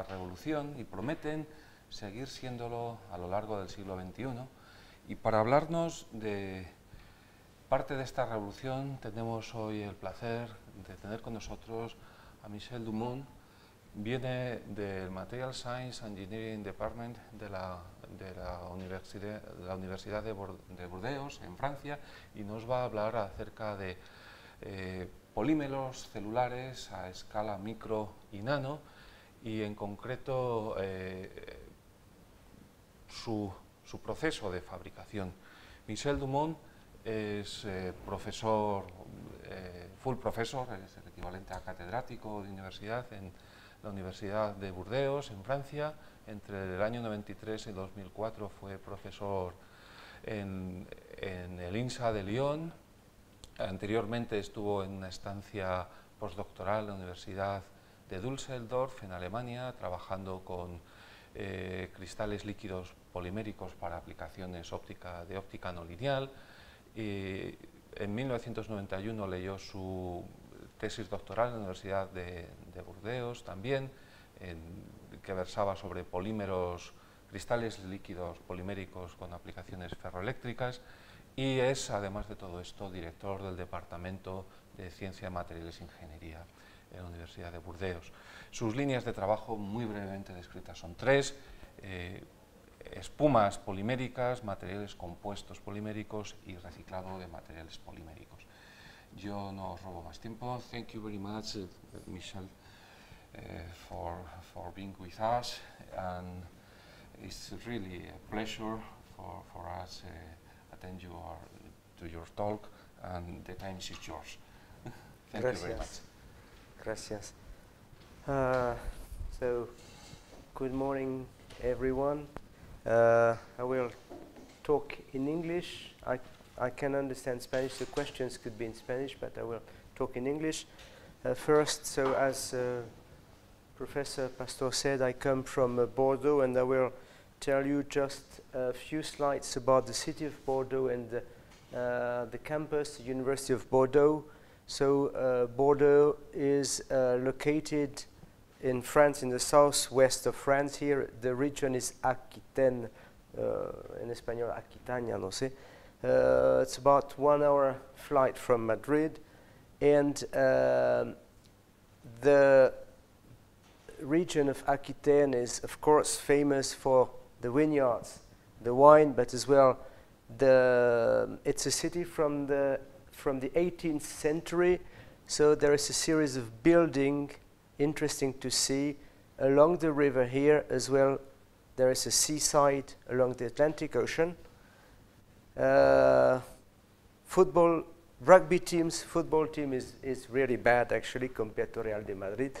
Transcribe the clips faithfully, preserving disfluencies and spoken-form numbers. una revolución y prometen seguir siéndolo a lo largo del siglo veintiuno. Y para hablarnos de parte de esta revolución tenemos hoy el placer de tener con nosotros a Michel Dumont. Viene del Material Science Engineering Department de la, de la, Universidad, de la Universidad de Bordeaux, en Francia, y nos va a hablar acerca de eh, polímeros celulares a escala micro y nano, y en concreto eh, su, su proceso de fabricación. Michel Dumont es eh, profesor, eh, full professor, es el equivalente a catedrático de universidad en la Universidad de Bordeaux, en Francia. Entre el año noventa y tres y dos mil cuatro fue profesor en, en el INSA de Lyon. Anteriormente estuvo en una estancia postdoctoral en la Universidad de Düsseldorf, en Alemania, trabajando con eh, cristales líquidos poliméricos para aplicaciones óptica, de óptica no lineal. Y en mil novecientos noventa y uno leyó su tesis doctoral en la Universidad de, de Burdeos también, en, que versaba sobre polímeros, cristales líquidos poliméricos con aplicaciones ferroeléctricas, y es, además de todo esto, director del Departamento de Ciencia de Materiales e Ingeniería en la Universidad de Burdeos. Sus líneas de trabajo, muy brevemente descritas, son tres: eh, espumas poliméricas, materiales compuestos poliméricos y reciclado de materiales poliméricos. Yo no os robo más tiempo. Thank you very much, uh, Michel, uh, for, for being with us. And it's really a pleasure for, for us uh, attend you our, to your talk, and the time is yours. Thank Gracias. you very much. Gracias. Uh, so, good morning, everyone. Uh, I will talk in English. I I can understand Spanish. The questions could be in Spanish, but I will talk in English. Uh, first, so as uh, Professor Pastor said, I come from uh, Bordeaux, and I will tell you just a few slides about the city of Bordeaux and uh, uh, the campus, the University of Bordeaux. So uh, Bordeaux is uh, located in France, in the southwest of France. Here, the region is Aquitaine, uh, in Espanol, Aquitania, no sé. Uh, it's about one hour flight from Madrid, and uh, the region of Aquitaine is, of course, famous for the vineyards, the wine, but as well, the it's a city from the from the eighteenth century. So there is a series of buildings interesting to see along the river here. As well, there is a seaside along the Atlantic Ocean. Uh, football, rugby teams, football team is, is really bad, actually, compared to Real de Madrid.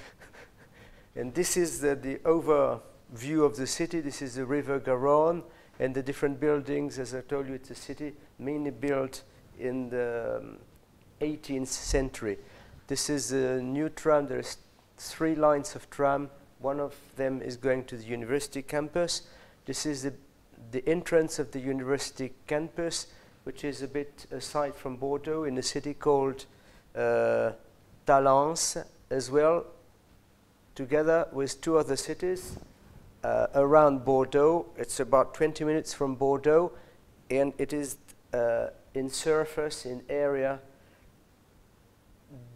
And this is the, the overview of the city. This is the River Garonne and the different buildings. As I told you, it's a city mainly built in the um, eighteenth century. This is a new tram. There's three lines of tram. One of them is going to the university campus. This is the the entrance of the university campus, which is a bit aside from Bordeaux, in a city called uh, Talence, as well, together with two other cities uh, around Bordeaux. It's about twenty minutes from Bordeaux, and it is uh, in surface, in area,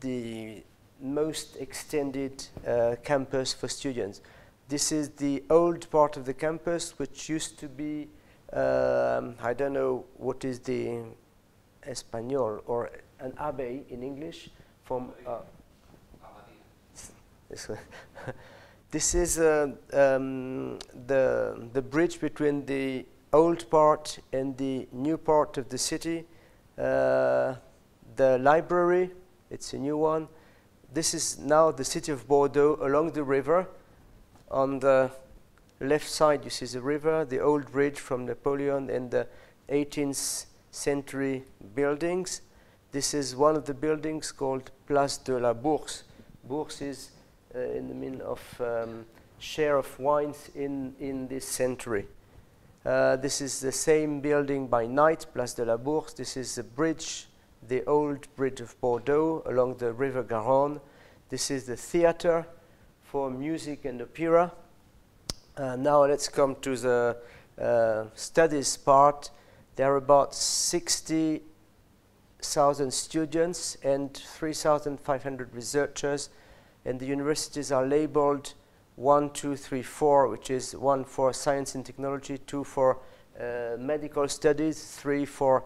the most extended uh, campus for students. This is the old part of the campus, which used to be, um, I don't know what is the Espanol, or an abbey in English, from uh, this one. This is uh, um, the, the bridge between the old part and the new part of the city. Uh, the library, it's a new one. This is now the city of Bordeaux along the river. On the left side, you see the river, the old bridge from Napoleon, and the eighteenth century buildings. This is one of the buildings called Place de la Bourse. Bourse is uh, in the mean of um, share of wines in, in this century. Uh, this is the same building by night, Place de la Bourse. This is the bridge, the old bridge of Bordeaux along the River Garonne. This is the theater for music and opera. Uh, now let's come to the uh, studies part. There are about sixty thousand students and three thousand five hundred researchers, and the universities are labeled one, two, three, four, which is one for science and technology, two for uh, medical studies, three for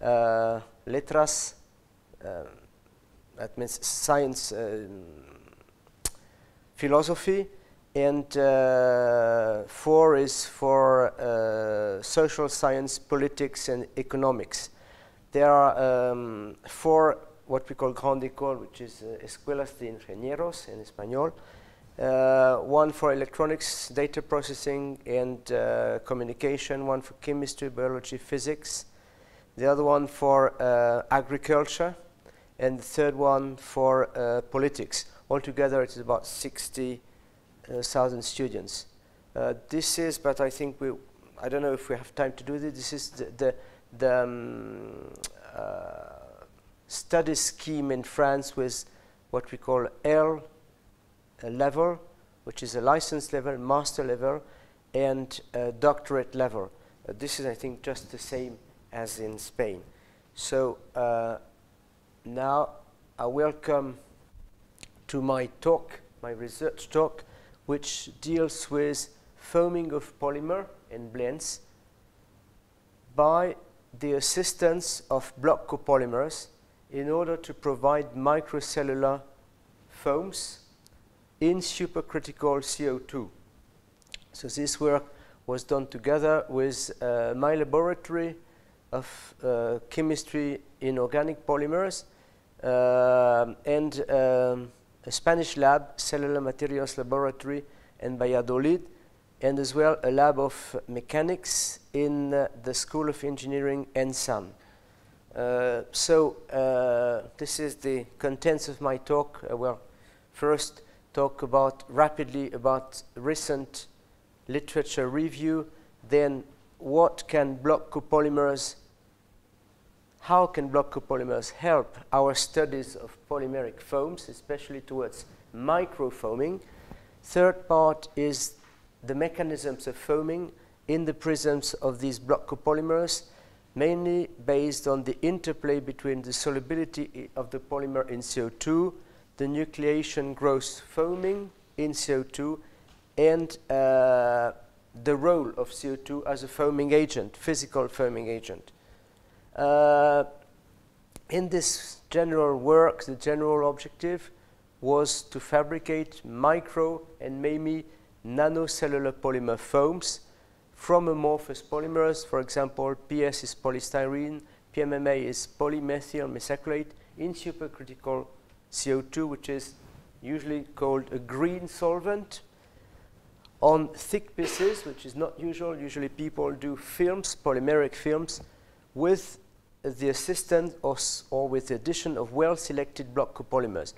uh, letras, uh, that means science, uh, philosophy, and uh, four is for uh, social science, politics, and economics. There are um, four what we call grande école, which is uh, escuelas de ingenieros in Espanol, uh, one for electronics, data processing, and uh, communication, one for chemistry, biology, physics, the other one for uh, agriculture, and the third one for uh, politics. Altogether, it's about sixty thousand students. Uh, this is, but I think we, I don't know if we have time to do this, this is the, the, the um, uh, study scheme in France with what we call L level, which is a license level, master level, and uh, doctorate level. Uh, this is, I think, just the same as in Spain. So uh, now I welcome to my talk, my research talk, which deals with foaming of polymer and blends by the assistance of block copolymers in order to provide microcellular foams in supercritical C O two. So this work was done together with uh, my laboratory of uh, chemistry in organic polymers uh, and um, a Spanish lab, Cellular Materials Laboratory in Valladolid, and as well a lab of mechanics in uh, the School of Engineering, ENSAM. Uh, so uh, this is the contents of my talk. I will first talk about rapidly about recent literature review, then what can block copolymers, how can block copolymers help our studies of polymeric foams, especially towards microfoaming. Third part is the mechanisms of foaming in the prisms of these block copolymers, mainly based on the interplay between the solubility of the polymer in C O two, the nucleation growth foaming in C O two, and uh, the role of C O two as a foaming agent, physical foaming agent. Uh, in this general work, the general objective was to fabricate micro and maybe nanocellular polymer foams from amorphous polymers. For example, P S is polystyrene, P M M A is polymethyl methacrylate in supercritical C O two, which is usually called a green solvent. On thick pieces, which is not usual, usually people do films, polymeric films, with the assistance or, or with the addition of well-selected block copolymers.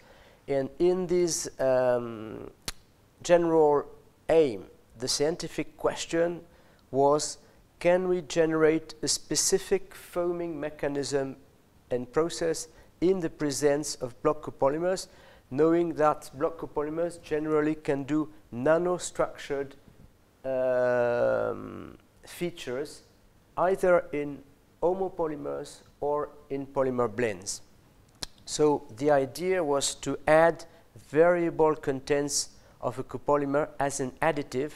And in this um, general aim, the scientific question was, can we generate a specific foaming mechanism and process in the presence of block copolymers, knowing that block copolymers generally can do nanostructured um, features, either in homopolymers or in polymer blends. So the idea was to add variable contents of a copolymer as an additive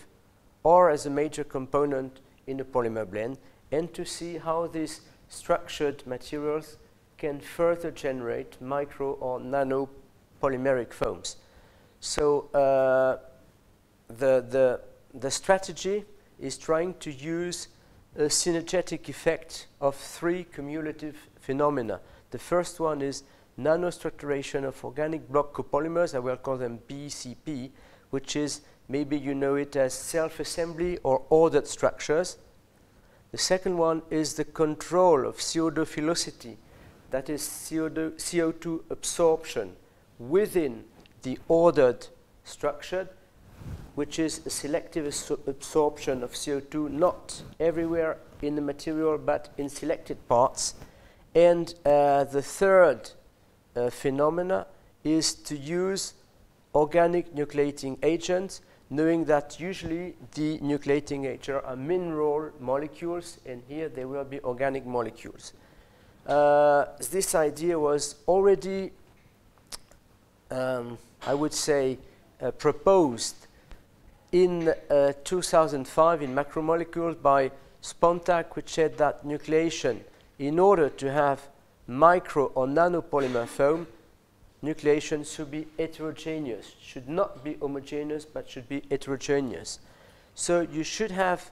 or as a major component in a polymer blend, and to see how these structured materials can further generate micro or nano polymeric foams. So uh, the, the, the strategy is trying to use a synergetic effect of three cumulative phenomena. The first one is nanostructuration of organic block copolymers. I will call them B C P, which is, maybe you know it as self-assembly or ordered structures. The second one is the control of C O two velocity, that is C O two, C O two absorption within the ordered structure, which is a selective absorption of C O two, not everywhere in the material, but in selected parts. And uh, the third uh, phenomena is to use organic nucleating agents knowing that usually denucleating agents are mineral molecules, and here they will be organic molecules. Uh, this idea was already, um, I would say, uh, proposed in uh, two thousand five in macromolecules by Spontak, which said that nucleation, in order to have micro or nanopolymer foam, nucleation should be heterogeneous, should not be homogeneous, but should be heterogeneous. So you should have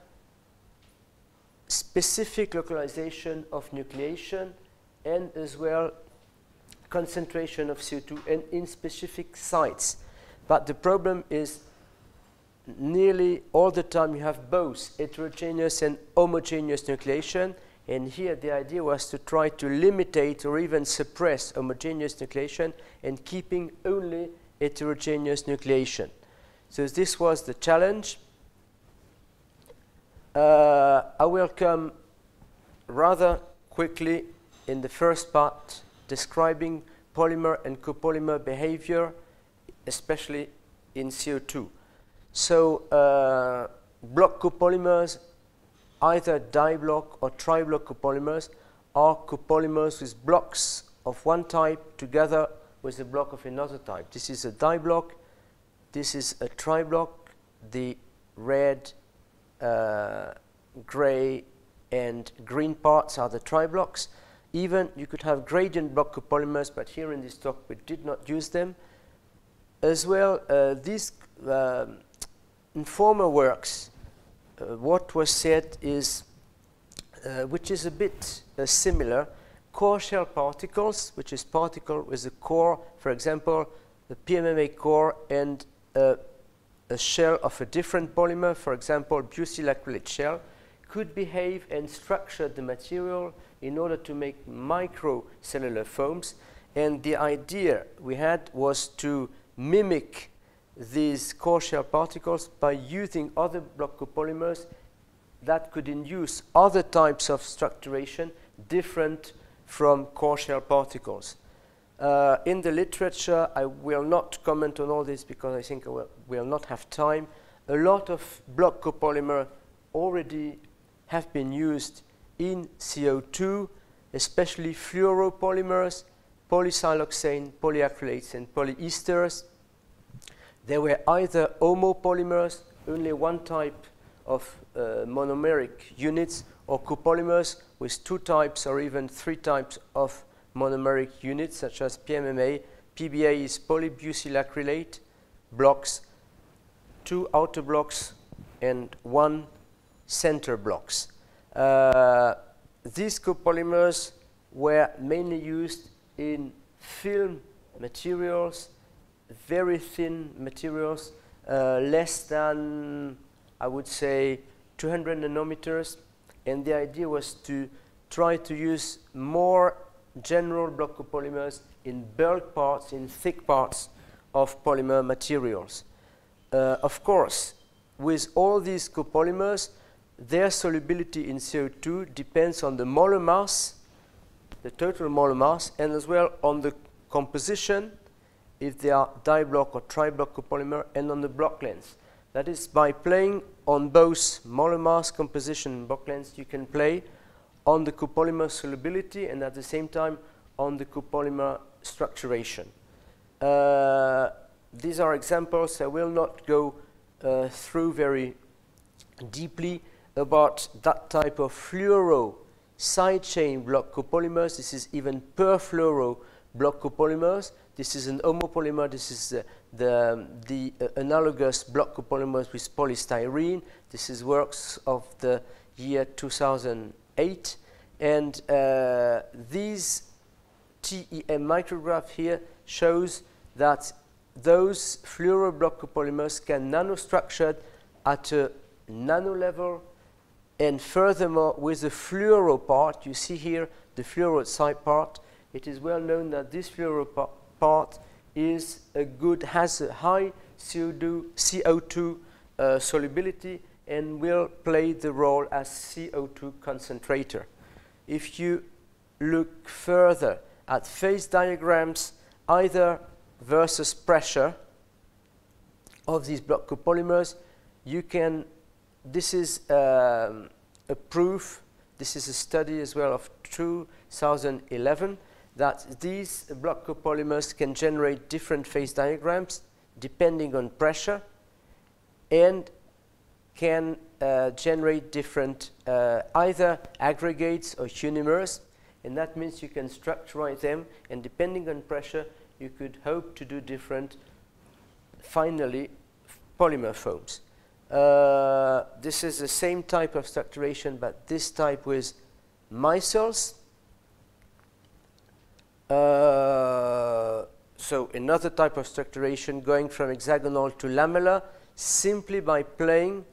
specific localization of nucleation and as well concentration of C O two and in specific sites. But the problem is nearly all the time you have both heterogeneous and homogeneous nucleation, and here the idea was to try to limitate or even suppress homogeneous nucleation and keeping only heterogeneous nucleation. So this was the challenge. Uh, I will come rather quickly in the first part describing polymer and copolymer behavior, especially in C O two. So uh, block copolymers, either di-block or tri-block copolymers, are copolymers with blocks of one type together with a block of another type. This is a di-block, this is a tri-block, the red, uh, gray and green parts are the tri-blocks. Even you could have gradient block copolymers, but here in this talk we did not use them. As well, uh, these um, in former works, Uh, what was said is, uh, which is a bit uh, similar, core shell particles, which is particle with a core, for example, the P M M A core and uh, a shell of a different polymer, for example, butyl acrylate shell, could behave and structure the material in order to make microcellular foams. And the idea we had was to mimic these core shell particles by using other block copolymers that could induce other types of structuration different from core shell particles. Uh, in the literature, I will not comment on all this because I think I will, will not have time. A lot of block copolymer already have been used in C O two, especially fluoropolymers, polysiloxane, polyacrylates, and polyesters. They were either homopolymers, only one type of uh, monomeric units, or copolymers with two types or even three types of monomeric units, such as P M M A. P B A is polybutyl acrylate blocks, two outer blocks and one center blocks. Uh, these copolymers were mainly used in film materials, very thin materials, uh, less than, I would say, two hundred nanometers. And the idea was to try to use more general block copolymers in bulk parts, in thick parts of polymer materials. Uh, of course, with all these copolymers, their solubility in C O two depends on the molar mass, the total molar mass, and as well on the composition, if they are di-block or tri-block copolymer, and on the block length. That is, by playing on both molar mass, composition, and block length, you can play on the copolymer solubility and at the same time on the copolymer structuration. Uh, these are examples. I will not go uh, through very deeply about that type of fluoro sidechain block copolymers. This is even perfluoro block copolymers. This is an homopolymer. This is uh, the, um, the uh, analogous block copolymers with polystyrene. This is works of the year two thousand eight. And uh, these T E M micrograph here shows that those fluoroblock copolymers can nanostructure at a nano level. And furthermore, with the fluoro part, you see here the fluoro side part. It is well known that this fluoro part part is a good, has a high C O two, C O two uh, solubility and will play the role as C O two concentrator. If you look further at phase diagrams, either versus pressure of these block copolymers, you can, this is um, a proof, this is a study as well of two thousand eleven, that these block copolymers can generate different phase diagrams depending on pressure and can uh, generate different uh, either aggregates or unimers, and that means you can structurize them, and depending on pressure you could hope to do different, finally, polymer foams. Uh, this is the same type of structuration, but this type with micelles. Uh, so another type of structuration going from hexagonal to lamellar simply by playing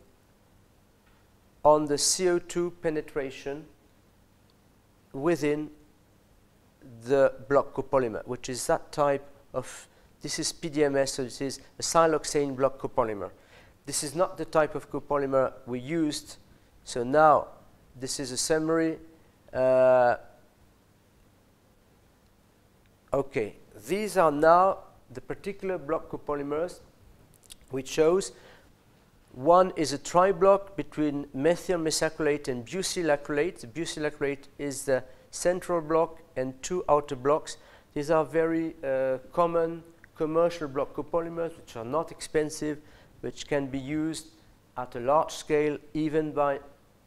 on the C O two penetration within the block copolymer, which is that type of, this is P D M S, so this is a siloxane block copolymer. This is not the type of copolymer we used, so now this is a summary. Uh, okay, these are now the particular block copolymers we chose. One is a tri-block between methyl methacrylate and bucyl acrylate. The bucyl acrylate is the central block and two outer blocks. These are very uh, common commercial block copolymers, which are not expensive, which can be used at a large scale even by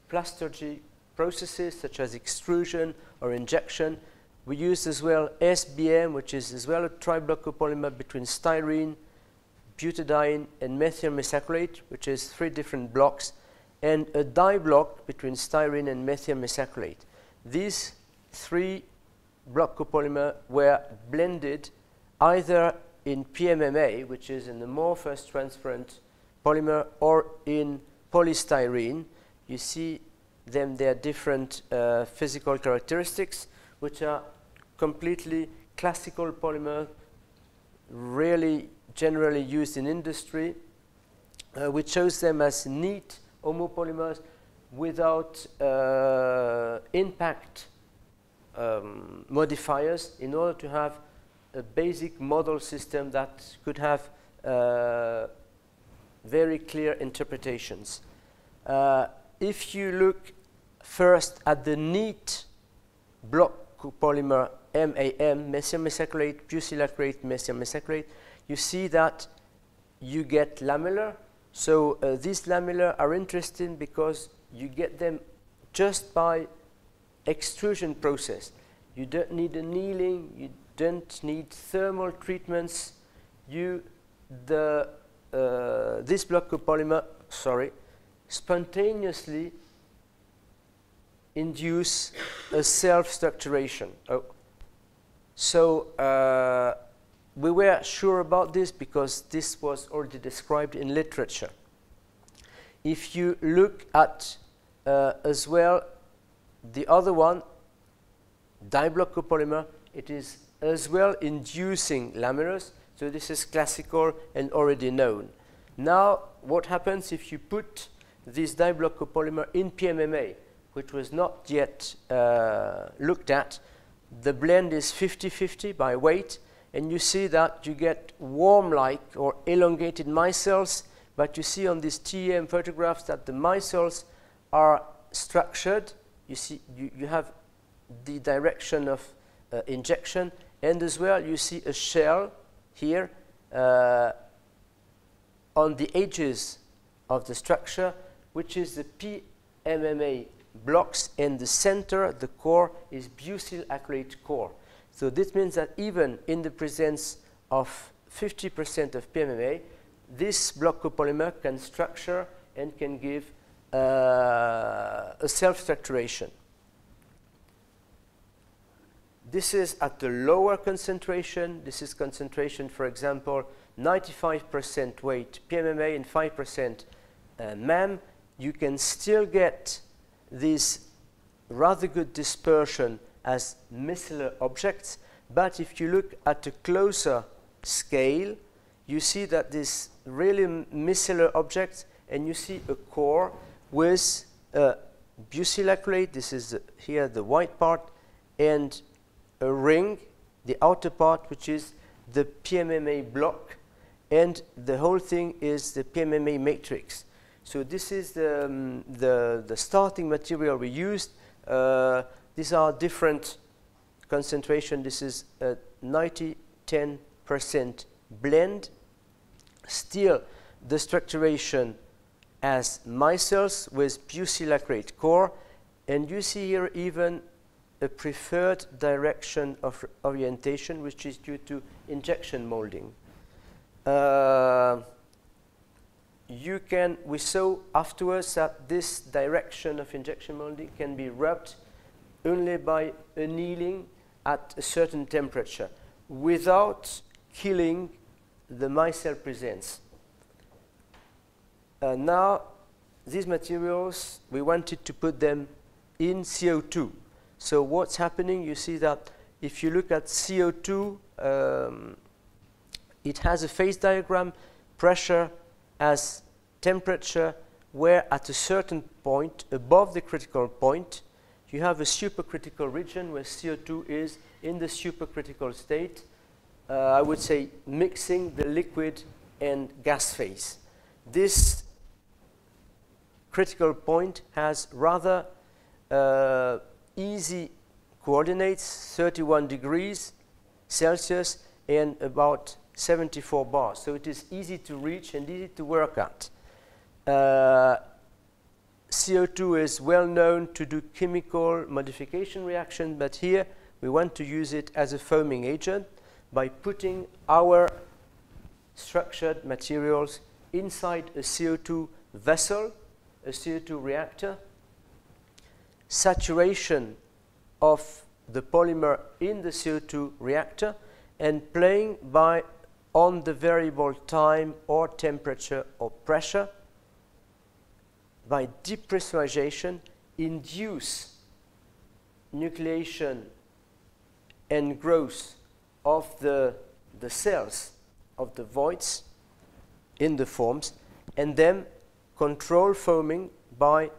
plasturgy processes such as extrusion or injection. We use as well S B M, which is as well a tri-block copolymer between styrene, butadiene and methyl methacrylate, which is three different blocks, and a di block between styrene and methyl methacrylate. These three block copolymer were blended either in P M M A, which is an amorphous transparent polymer, or in polystyrene. You see them, their different uh, physical characteristics, which are completely classical polymer, really generally used in industry. Uh, we chose them as neat homopolymers without uh, impact um, modifiers in order to have a basic model system that could have uh, very clear interpretations. Uh, if you look first at the neat block copolymer M A M, methyl methacrylate, bucyl acrylate, methyl methacrylate, you see that you get lamellar. So uh, these lamellar are interesting because you get them just by extrusion process. You don't need annealing, you don't need thermal treatments. You, the, uh, this block copolymer, sorry, spontaneously induce a self-structuration. Oh. So, uh, we were sure about this because this was already described in literature. If you look at uh, as well the other one, di-block copolymer, it is as well inducing lamellars, so this is classical and already known. Now what happens if you put this di-block copolymer in P M M A, which was not yet uh, looked at? The blend is fifty fifty by weight, and you see that you get worm-like or elongated micelles, but you see on these T E M photographs that the micelles are structured. You see, you, you have the direction of uh, injection, and as well you see a shell here uh, on the edges of the structure, which is the P M M A blocks, and the center, the core, is bucyl acrylate core. So this means that even in the presence of fifty percent of P M M A, this block copolymer can structure and can give uh, a self-structuration. This is at a lower concentration. This is concentration, for example, ninety-five percent weight P M M A and five percent uh, M A M. You can still get this rather good dispersion as micellar objects, but if you look at a closer scale, you see that this really micellar objects, and you see a core with uh, bucyl acrylate, this is the, here the white part, and a ring, the outer part, which is the P M M A block, and the whole thing is the P M M A matrix. So this is the, um, the, the starting material we used. Uh, these are different concentration. This is a ninety ten percent blend. Still, the structuration as micelles with pucylacrate core, and you see here even a preferred direction of orientation, which is due to injection molding. Uh, you can, we saw afterwards that this direction of injection molding can be rubbed only by annealing at a certain temperature without killing the micelle presence. Uh, now, these materials, we wanted to put them in C O two. So what's happening, you see that if you look at C O two, um, it has a phase diagram, pressure as temperature, where at a certain point, above the critical point, you have a supercritical region where C O two is in the supercritical state, uh, I would say mixing the liquid and gas phase. This critical point has rather uh, easy coordinates, thirty-one degrees Celsius and about seventy-four bars. So it is easy to reach and easy to work at. Uh, C O two is well known to do chemical modification reaction, but here we want to use it as a foaming agent by putting our structured materials inside a C O two vessel, a C O two reactor. Saturation of the polymer in the C O two reactor and playing by on the variable time or temperature or pressure by depressurization induce nucleation and growth of the, the cells of the voids in the forms and then control foaming by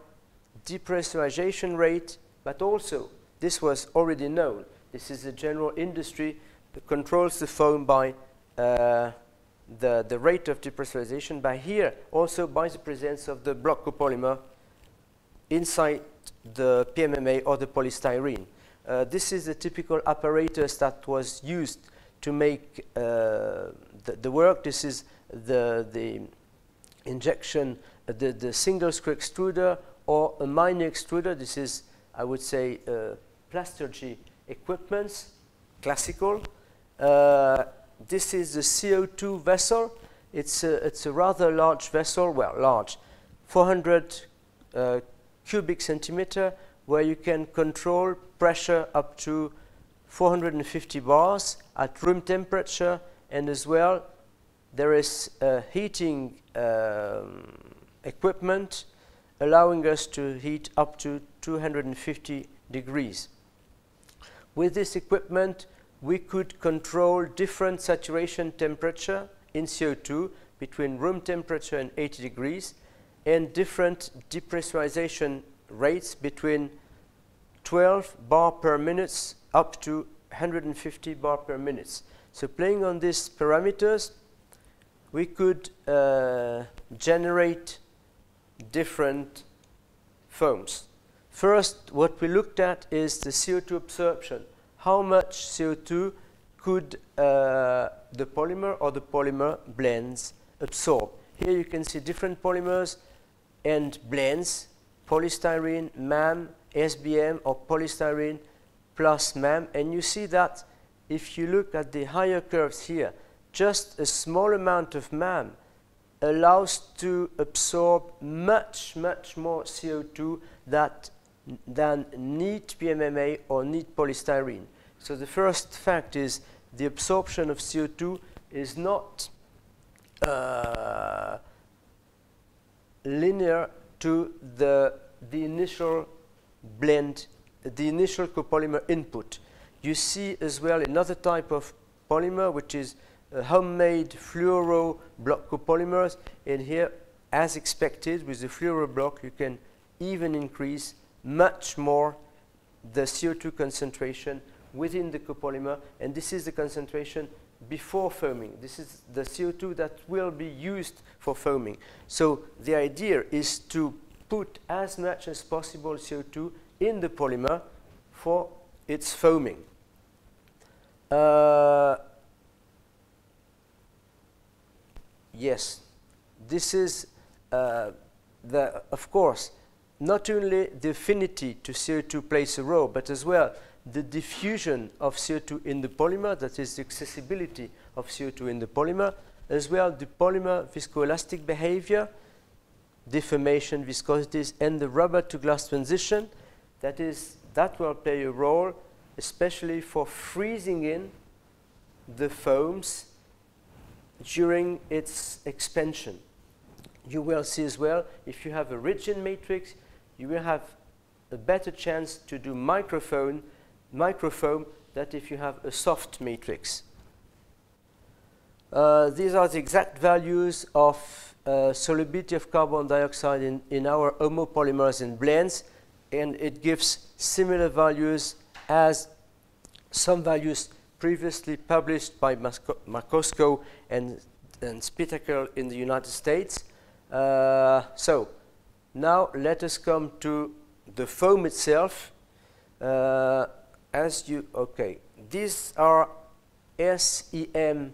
depressurization rate, but also, this was already known, this is the general industry that controls the foam by uh, the, the rate of depressurization, but here also by the presence of the block copolymer inside the P M M A or the polystyrene. Uh, this is the typical apparatus that was used to make uh, the, the work. This is the, the injection, uh, the, the single screw extruder, or a minor extruder. This is, I would say, uh, plasturgy equipments, classical. Uh, this is the C O two vessel. It's a, it's a rather large vessel, well, large, four hundred uh, cubic centimeter, where you can control pressure up to four hundred fifty bars at room temperature, and as well, there is uh, heating um, equipment, allowing us to heat up to two hundred fifty degrees. With this equipment, we could control different saturation temperature in C O two between room temperature and eighty degrees and different depressurization rates between twelve bar per minute up to one hundred fifty bar per minute. So playing on these parameters, we could uh, generate different foams. First, what we looked at is the C O two absorption. How much C O two could uh, the polymer or the polymer blends absorb? Here you can see different polymers and blends, polystyrene, MAM, S B M, or polystyrene plus MAM. And you see that if you look at the higher curves here, just a small amount of MAM allows to absorb much, much more C O two that, than neat P M M A or neat polystyrene. So the first fact is the absorption of C O two is not uh, linear to the, the initial blend, the initial copolymer input. You see as well another type of polymer, which is Uh, homemade fluoro block copolymers, and here, as expected, with the fluoro block, you can even increase much more the C O two concentration within the copolymer, and this is the concentration before foaming. This is the C O two that will be used for foaming. So the idea is to put as much as possible C O two in the polymer for its foaming. Uh, yes, this is, uh, the, of course, not only the affinity to C O two plays a role, but as well the diffusion of C O two in the polymer, that is the accessibility of C O two in the polymer, as well the polymer viscoelastic behavior, deformation, viscosities, and the rubber to glass transition, that is, that will play a role, especially for freezing in the foams during its expansion. You will see as well, if you have a rigid matrix, you will have a better chance to do microfoam, microfoam that if you have a soft matrix. Uh, these are the exact values of uh, solubility of carbon dioxide in, in our homopolymers and blends, and it gives similar values as some values previously published by Marcosco and, and Spittacle in the United States. Uh, so, now let us come to the foam itself. Uh, as you, okay, these are S E M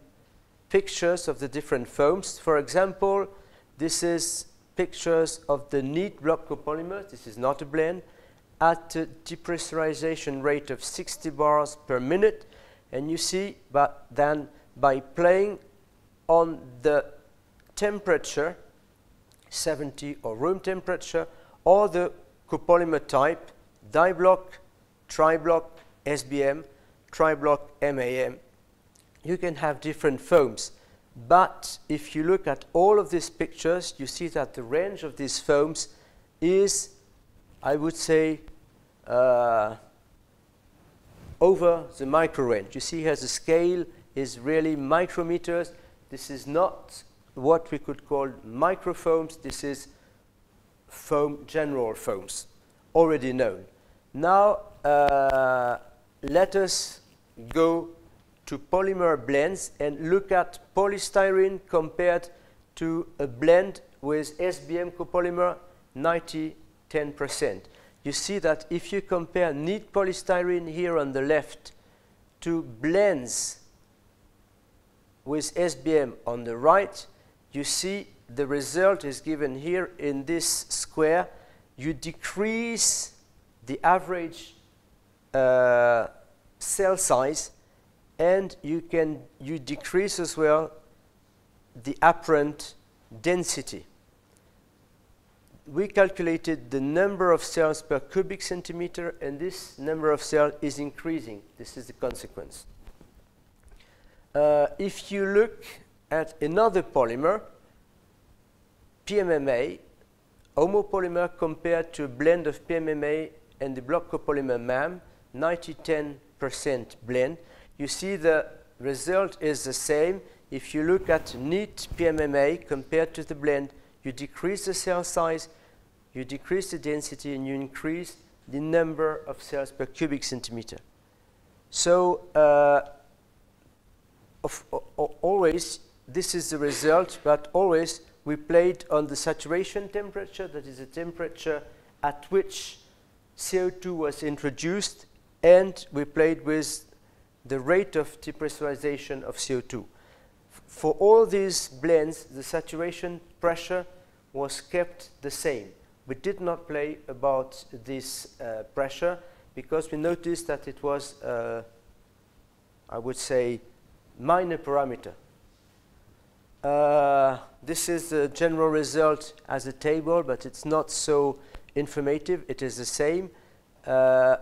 pictures of the different foams. For example, this is pictures of the neat block copolymer. This is not a blend, at a depressurization rate of sixty bars per minute, and you see, but then by playing on the temperature, seventy or room temperature, or the copolymer type, diblock, triblock, S B M, triblock, M A M, you can have different foams. But if you look at all of these pictures, you see that the range of these foams is, I would say, uh, over the micro range. You see here the scale is really micrometers. This is not what we could call microfoams. This is foam, general foams, already known. Now, uh, let us go to polymer blends and look at polystyrene compared to a blend with S B M copolymer ninety ten percent. You see that if you compare neat polystyrene here on the left to blends with S B M on the right, you see the result is given here in this square. You decrease the average uh, cell size, and you can you decrease as well the apparent density. We calculated the number of cells per cubic centimeter, and this number of cells is increasing. This is the consequence. Uh, if you look at another polymer, P M M A, homopolymer compared to a blend of P M M A and the block copolymer M A M, ninety ten percent blend, you see the result is the same. If you look at neat P M M A compared to the blend, you decrease the cell size, you decrease the density, and you increase the number of cells per cubic centimeter. So, uh, of, uh, always, this is the result, but always we played on the saturation temperature, that is the temperature at which C O two was introduced, and we played with the rate of depressurization of C O two. F for all these blends, the saturation pressure was kept the same. We did not play about this uh, pressure because we noticed that it was, uh, I would say, minor parameter. Uh, this is the general result as a table, but it's not so informative. It is the same. Uh,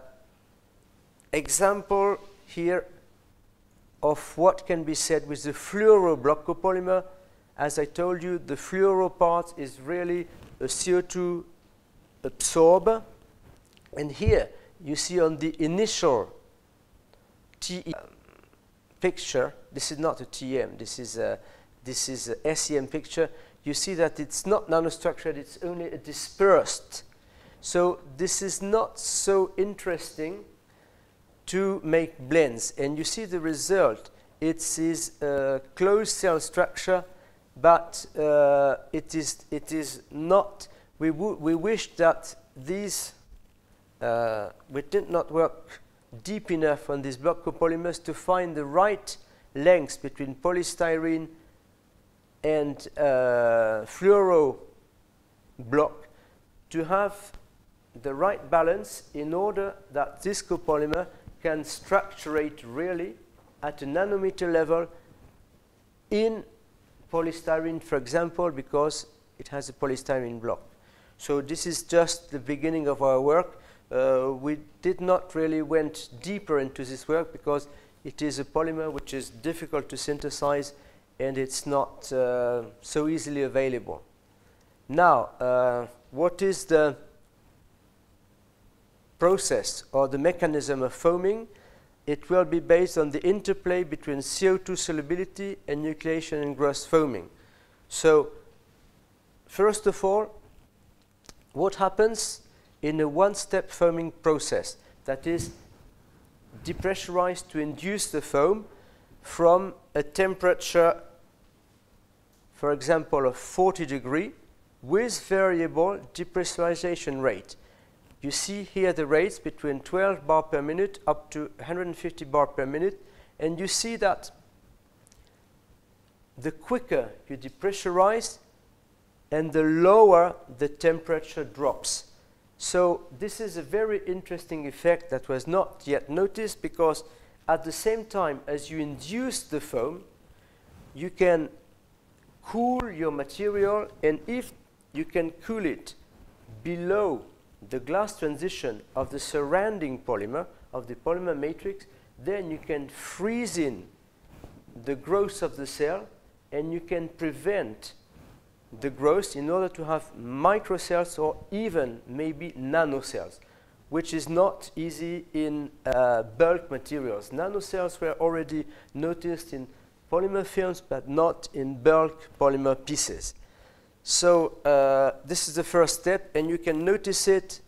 example here of what can be said with the fluoro block copolymer. As I told you, the fluoro part is really a C O two absorber. And here you see on the initial T E um, picture, this is not a T M, this is a, this is a S E M picture, you see that it's not nanostructured, it's only a dispersed. So this is not so interesting to make blends. And you see the result It is a closed cell structure, but uh, it is it is not. We w we wish that these uh, we did not work deep enough on these block copolymers to find the right length between polystyrene and uh, fluoro block to have the right balance in order that this copolymer can structurate really at a nanometer level in polystyrene, for example, because it has a polystyrene block. So this is just the beginning of our work. Uh, we did not really went deeper into this work because it is a polymer which is difficult to synthesize and it's not uh, so easily available. Now, uh, what is the process or the mechanism of foaming? It will be based on the interplay between C O two solubility and nucleation and gross foaming. So, first of all, what happens in a one-step foaming process? That is depressurized to induce the foam from a temperature, for example, of forty degrees with variable depressurization rate. You see here the rates between twelve bar per minute up to one hundred fifty bar per minute, and you see that the quicker you depressurize and the lower the temperature drops. So this is a very interesting effect that was not yet noticed, because at the same time as you induce the foam, you can cool your material, and if you can cool it below the glass transition of the surrounding polymer, of the polymer matrix, then you can freeze in the growth of the cell and you can prevent the growth in order to have microcells or even maybe nanocells, which is not easy in uh, bulk materials. Nanocells were already noticed in polymer films but not in bulk polymer pieces. So uh, this is the first step, and you can notice it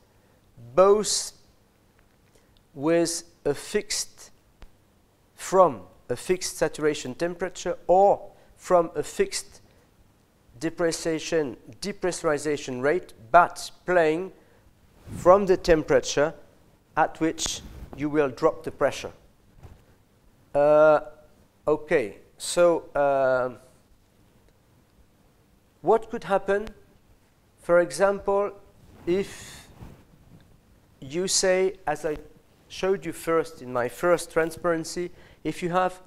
both with a fixed, from a fixed saturation temperature or from a fixed depressurization, depressurization rate, but playing from the temperature at which you will drop the pressure. Uh, okay, so uh, what could happen, for example, if you say, as I showed you first in my first transparency, if you have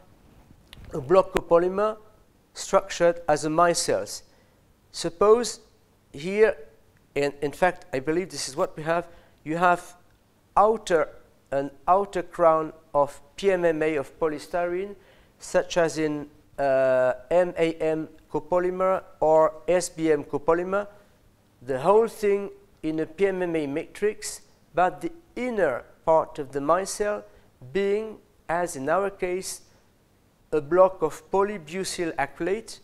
a block copolymer structured as a micelles. Suppose here, and in fact, I believe this is what we have, you have outer, an outer crown of P M M A of polystyrene, such as in uh, M A M copolymer or S B M copolymer, the whole thing in a P M M A matrix, but the inner part of the micelle being, as in our case, a block of polybutyl acrylate.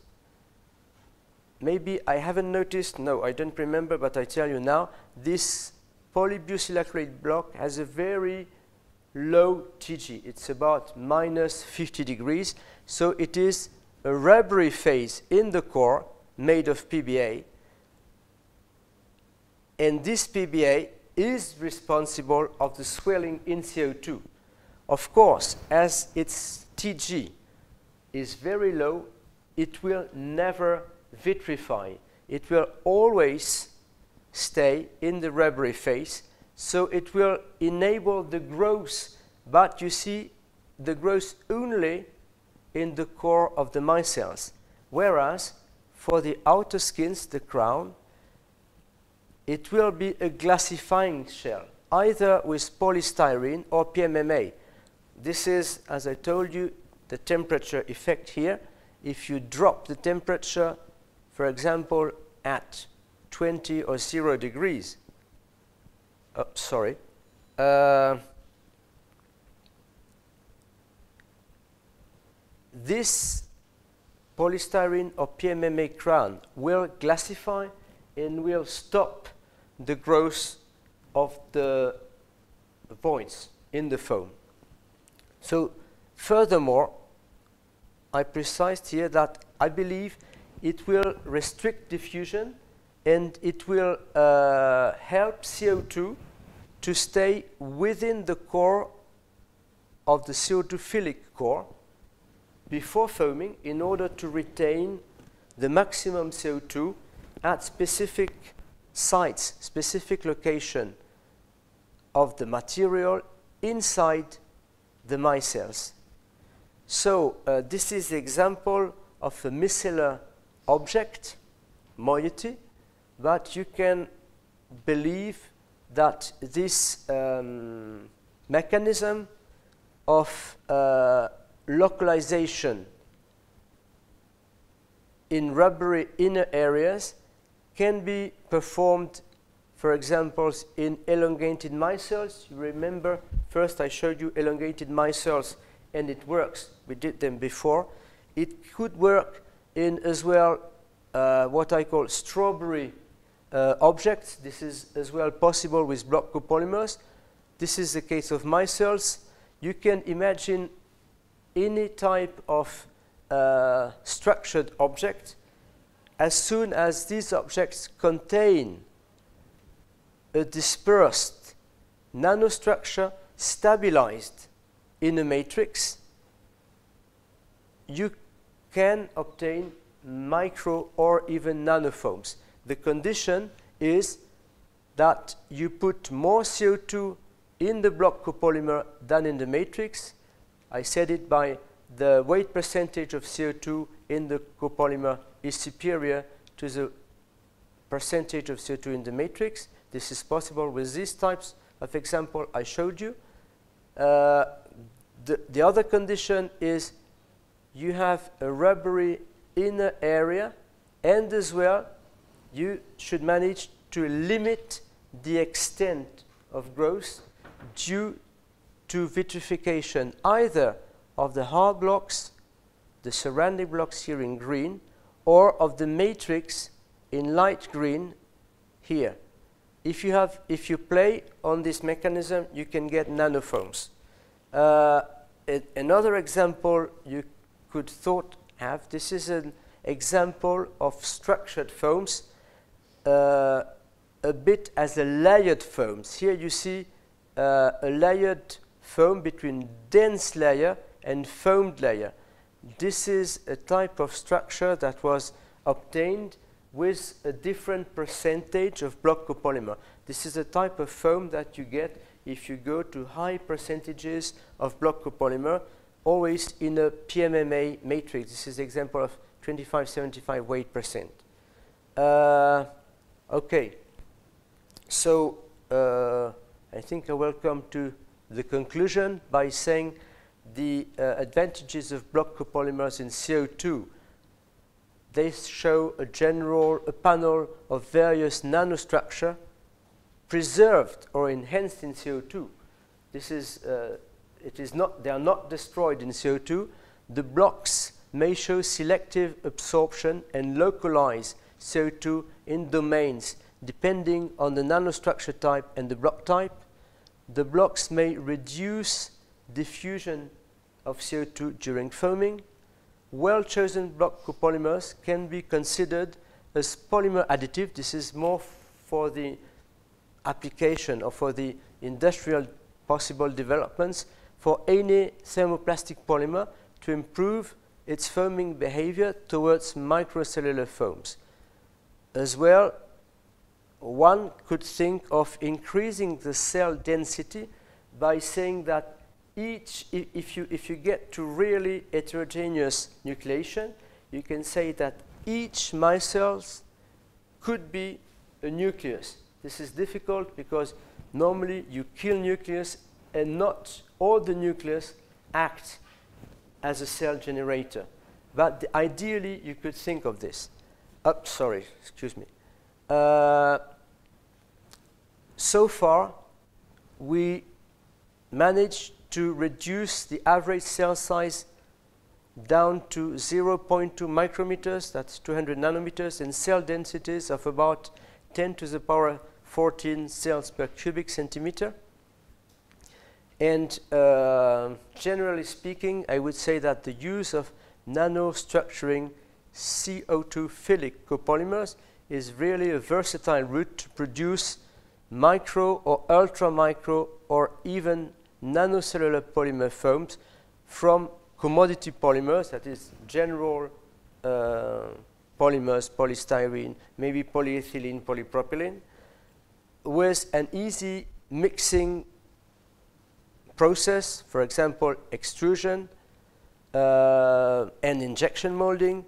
Maybe I haven't noticed, no, I don't remember, but I tell you now, this polybutyl acrylate block has a very low T G. It's about minus fifty degrees, so it is a rubbery phase in the core made of P B A, and this P B A is responsible of the swelling in C O two. Of course, as its T G is very low, it will never vitrify. It will always stay in the rubbery phase, so it will enable the growth, but you see the growth only in the core of the micelles, whereas for the outer skins, the crown, it will be a glassifying shell, either with polystyrene or P M M A. This is, as I told you, the temperature effect here. If you drop the temperature, for example, at twenty or zero degrees, oh, sorry, uh, this polystyrene or P M M A crown will glassify and will stop the growth of the voids in the foam. So furthermore, I precise here that I believe it will restrict diffusion and it will uh, help C O two to stay within the core of the C O two philic core before foaming in order to retain the maximum C O two at specific sites, specific location of the material inside the micelles. So uh, this is the example of a micellar object, moiety, but you can believe that this um, mechanism of uh, localization in rubbery inner areas can be performed, for example, in elongated micelles. You remember, first I showed you elongated micelles, and it works. We did them before. It could work in as well uh, what I call strawberry uh, objects. This is as well possible with block copolymers. This is the case of micelles. You can imagine any type of uh, structured object as soon as these objects contain a dispersed nanostructure stabilized in a matrix. You can obtain micro or even nanofoams. The condition is that you put more C O two in the block copolymer than in the matrix. I said it by the weight percentage of C O two in the copolymer is superior to the percentage of C O two in the matrix. This is possible with these types of example I showed you. Uh, the, the other condition is you have a rubbery inner area, and as well you should manage to limit the extent of growth due to vitrification either of the hard blocks, the surrounding blocks here in green, or of the matrix in light green here. If you have, if you play on this mechanism, you can get nanofoams. Uh, another example you could thought have, this is an example of structured foams, uh, a bit as a layered foams. Here you see uh, a layered foam between dense layer and foamed layer. This is a type of structure that was obtained with a different percentage of block copolymer. This is a type of foam that you get if you go to high percentages of block copolymer, always in a P M M A matrix. This is the example of twenty-five seventy-five weight percent. Uh, okay, so uh, I think I will come to the conclusion by saying the uh, advantages of block copolymers in C O two. They show a general a panel of various nanostructure preserved or enhanced in C O two. This is, uh, it is not, they are not destroyed in C O two. The blocks may show selective absorption and localize C O two in domains depending on the nanostructure type and the block type. The blocks may reduce diffusion of C O two during foaming. Well-chosen block copolymers can be considered as polymer additive. This is more for the application or for the industrial possible developments for any thermoplastic polymer to improve its foaming behavior towards microcellular foams. As well, one could think of increasing the cell density by saying that Each, if you, if you get to really heterogeneous nucleation, you can say that each micelle could be a nucleus. This is difficult because normally you kill nucleus and not all the nucleus act as a cell generator. But the, ideally, you could think of this. Oh, sorry, excuse me. Uh, so far, we managed to reduce the average cell size down to zero point two micrometers, that's two hundred nanometers, and cell densities of about ten to the power fourteen cells per cubic centimeter. And uh, generally speaking, I would say that the use of nanostructuring C O two philic copolymers is really a versatile route to produce micro or ultra-micro or even nanocellular polymer foams from commodity polymers, that is general uh, polymers, polystyrene, maybe polyethylene, polypropylene, with an easy mixing process, for example, extrusion uh, and injection molding,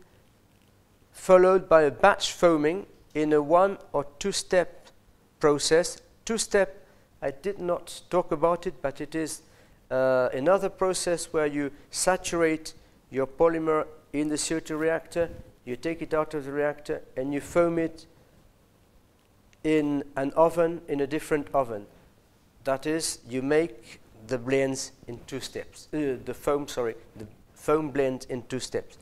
followed by a batch foaming in a one or two-step process. Two-step, I did not talk about it, but it is uh, another process where you saturate your polymer in the C O two reactor, you take it out of the reactor, and you foam it in an oven, in a different oven. That is, you make the blends in two steps, uh, the foam, sorry, the foam blend in two steps.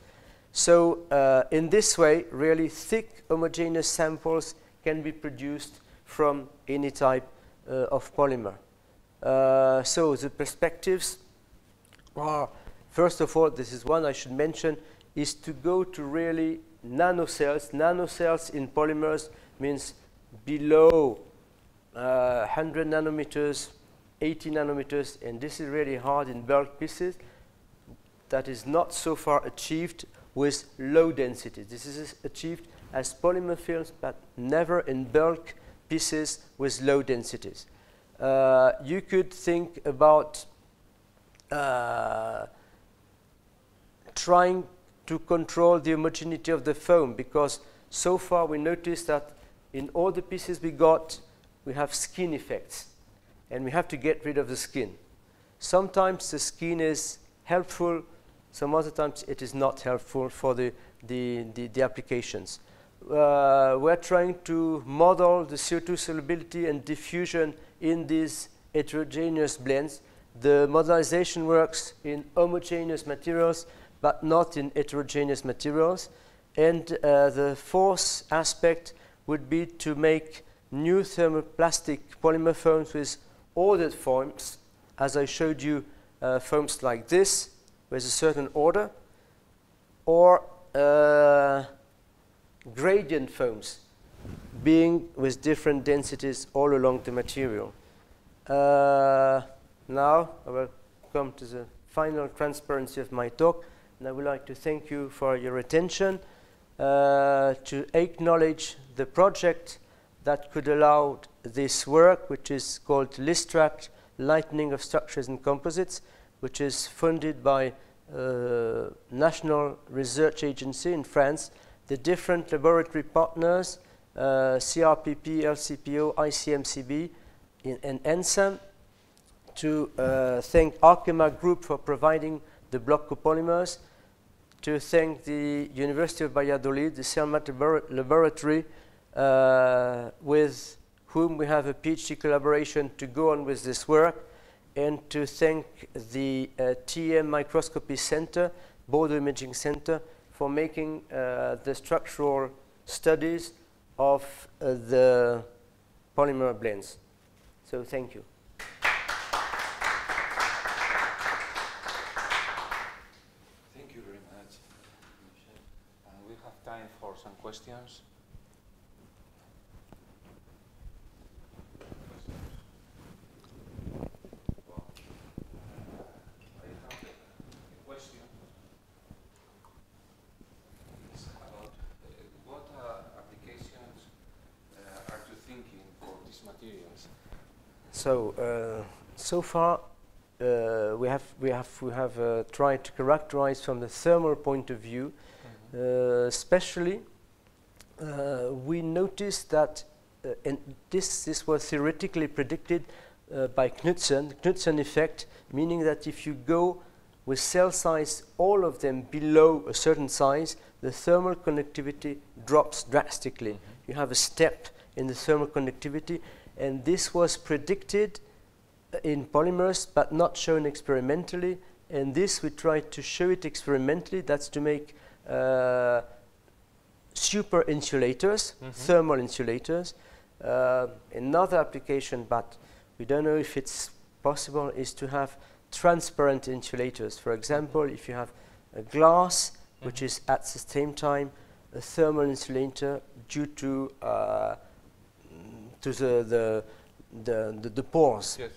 So uh, in this way, really thick homogeneous samples can be produced from any type uh, of polymer. Uh, so the perspectives are, first of all, this is one I should mention, is to go to really nanocells. Nanocells in polymers means below uh, one hundred nanometers, eighty nanometers, and this is really hard in bulk pieces. That is not so far achieved with low density. This is achieved as polymer films, but never in bulk pieces with low densities. Uh, you could think about uh, trying to control the homogeneity of the foam, because so far we noticed that in all the pieces we got, we have skin effects, and we have to get rid of the skin. Sometimes the skin is helpful, some other times it is not helpful for the, the, the, the applications. Uh, we're trying to model the C O two solubility and diffusion in these heterogeneous blends. The modelization works in homogeneous materials, but not in heterogeneous materials. And uh, the fourth aspect would be to make new thermoplastic polymer foams with ordered foams, as I showed you uh, foams like this, with a certain order, or uh, gradient foams being with different densities all along the material. Uh, now I will come to the final transparency of my talk, and I would like to thank you for your attention, uh, to acknowledge the project that could allow this work, which is called LISTRAC, Lightening of Structures and Composites, which is funded by uh, National Research Agency in France, the different laboratory partners, uh, C R P P, L C P O, I C M C B, in, and ENSAM, to uh, thank Arkema Group for providing the block copolymers, to thank the University of Valladolid, the CERMAT labor laboratory, uh, with whom we have a PhD collaboration to go on with this work, and to thank the uh, T E M Microscopy Center, Bordeaux Imaging Center, for making uh, the structural studies of uh, the polymer blends. So thank you. Thank you very much, Michel. And we have time for some questions. So, uh, so far, uh, we have, we have, we have uh, tried to characterize from the thermal point of view. Mm-hmm. uh, especially, uh, we noticed that, uh, and this, this was theoretically predicted uh, by Knudsen, the Knudsen effect, meaning that if you go with cell size, all of them below a certain size, the thermal conductivity drops drastically. Mm-hmm. You have a step in the thermal conductivity. And this was predicted in polymers, but not shown experimentally. And this, we tried to show it experimentally. That's to make uh, super insulators, mm-hmm. thermal insulators. Uh, another application, but we don't know if it's possible, is to have transparent insulators. For example, if you have a glass which is at the same time a thermal insulator due to uh, to the the the, the, the pores. Yes.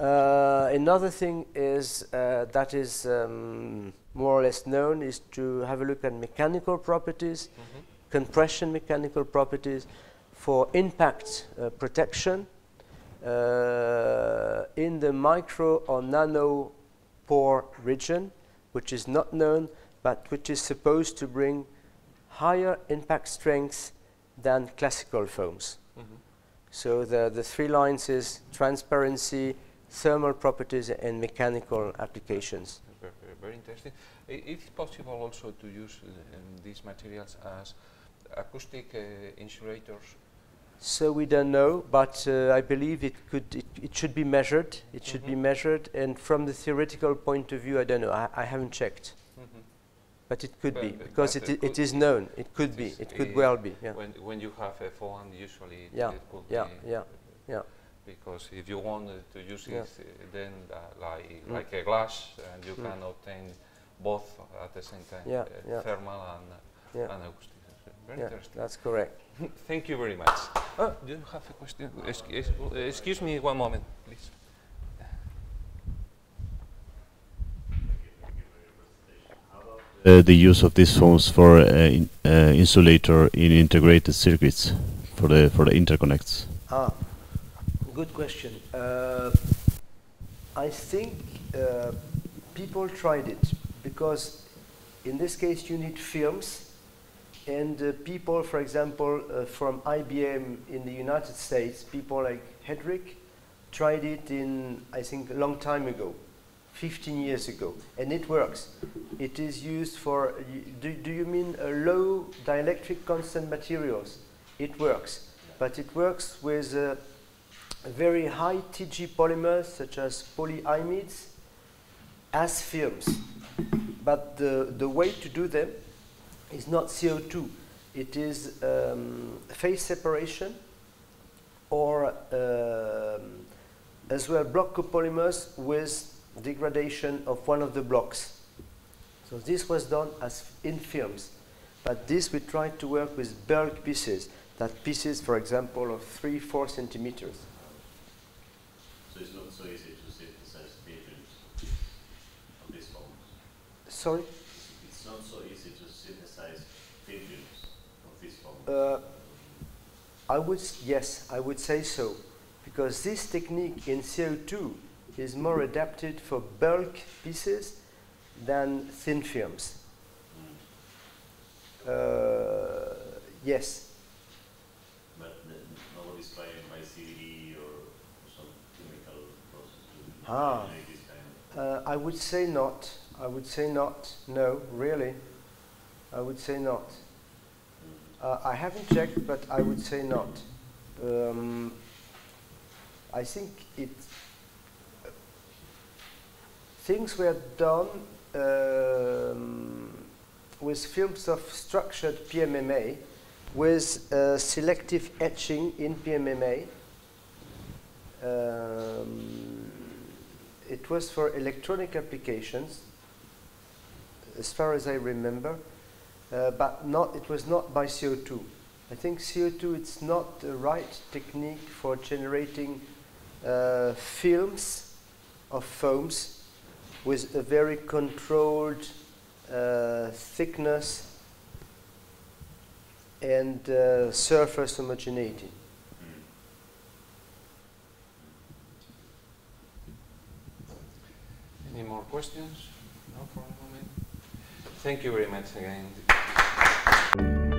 Uh, another thing is uh, that is um, more or less known is to have a look at mechanical properties, mm-hmm. compression mechanical properties for impact uh, protection uh, in the micro or nano pore region, which is not known but which is supposed to bring higher impact strength than classical foams. Mm-hmm. So the, the three lines is transparency, thermal properties and mechanical applications. Very, very, very interesting. I, is it possible also to use uh, um, these materials as acoustic uh, insulators? So we don't know, but uh, I believe it could it, it should be measured. It should mm-hmm. be measured, and from the theoretical point of view, I don't know. I, I haven't checked, mm-hmm. but it could well, be because it it, it is known. It could it be. It could well be. Yeah. When when you have a phone, usually it yeah. could yeah be yeah yeah. Because if you want uh, to use yeah. it, uh, then uh, like, mm. like a glass, and you mm. can obtain both at the same time, yeah, uh, yeah. thermal and, uh, yeah. and acoustic. Very yeah, interesting. That's correct. Thank you very much. Oh, do you have a question? Excuse, uh, excuse me one moment, please. Uh, the use of these foams for uh, in, uh, insulator in integrated circuits for the for the interconnects. Ah. Good question. Uh, I think uh, people tried it because in this case you need films, and uh, people, for example, uh, from I B M in the United States, people like Hedrick tried it in, I think, a long time ago, fifteen years ago, and it works. It is used for, do, do you mean uh, low dielectric constant materials? It works, but it works with uh, very high T G polymers such as polyimides as films, but the, the way to do them is not C O two, it is um, phase separation or um, as well block copolymers with degradation of one of the blocks. So this was done as in films, but this we tried to work with bulk pieces, that pieces for example of three, four centimeters. It's not so easy to synthesize variants of these forms. Sorry? It's not so easy to synthesize variants of these forms. Uh, I would, yes, I would say so, because this technique in C O two is more adapted for bulk pieces than thin films. Mm. Uh, yes. Ah, uh, I would say not. I would say not. No, really, I would say not. Uh, I haven't checked, but I would say not. Um, I think it uh, things were done um, with films of structured P M M A, with uh, selective etching in P M M A. Um, It was for electronic applications, as far as I remember, uh, but not. It was not by C O two. I think C O two, it's not the right technique for generating uh, films of foams with a very controlled uh, thickness and uh, surface homogeneity. Any more questions? No, for a moment. Thank you very much again.